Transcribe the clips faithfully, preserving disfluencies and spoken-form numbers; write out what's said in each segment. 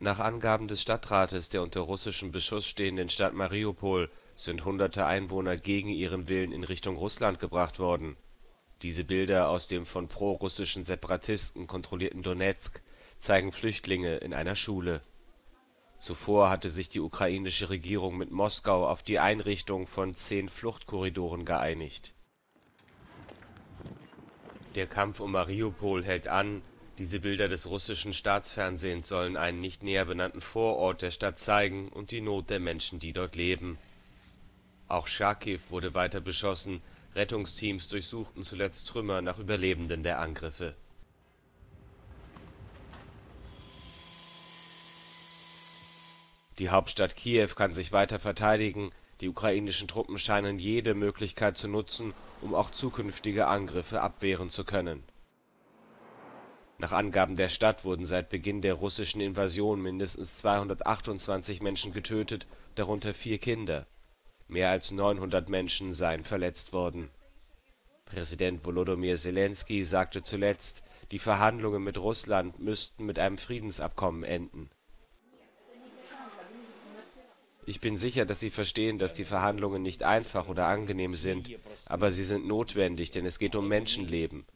Nach Angaben des Stadtrates der unter russischem Beschuss stehenden Stadt Mariupol sind hunderte Einwohner gegen ihren Willen in Richtung Russland gebracht worden. Diese Bilder aus dem von pro-russischen Separatisten kontrollierten Donetsk zeigen Flüchtlinge in einer Schule. Zuvor hatte sich die ukrainische Regierung mit Moskau auf die Einrichtung von zehn Fluchtkorridoren geeinigt. Der Kampf um Mariupol hält an. Diese Bilder des russischen Staatsfernsehens sollen einen nicht näher benannten Vorort der Stadt zeigen und die Not der Menschen, die dort leben. Auch Charkiw wurde weiter beschossen. Rettungsteams durchsuchten zuletzt Trümmer nach Überlebenden der Angriffe. Die Hauptstadt Kiew kann sich weiter verteidigen. Die ukrainischen Truppen scheinen jede Möglichkeit zu nutzen, um auch zukünftige Angriffe abwehren zu können. Nach Angaben der Stadt wurden seit Beginn der russischen Invasion mindestens zweihundertachtundzwanzig Menschen getötet, darunter vier Kinder. Mehr als neunhundert Menschen seien verletzt worden. Präsident Wolodymyr Selenskyj sagte zuletzt, die Verhandlungen mit Russland müssten mit einem Friedensabkommen enden. Ich bin sicher, dass Sie verstehen, dass die Verhandlungen nicht einfach oder angenehm sind, aber sie sind notwendig, denn es geht um Menschenleben.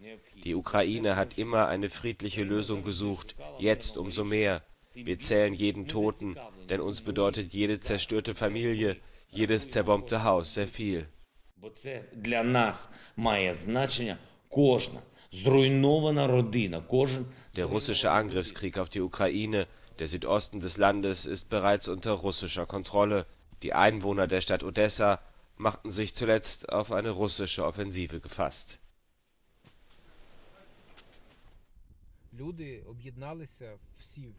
Die Ukraine hat immer eine friedliche Lösung gesucht, jetzt umso mehr. Wir zählen jeden Toten, denn uns bedeutet jede zerstörte Familie, jedes zerbombte Haus sehr viel. Der russische Angriffskrieg auf die Ukraine, der Südosten des Landes, ist bereits unter russischer Kontrolle. Die Einwohner der Stadt Odessa machten sich zuletzt auf eine russische Offensive gefasst. Люди об'єдналися всі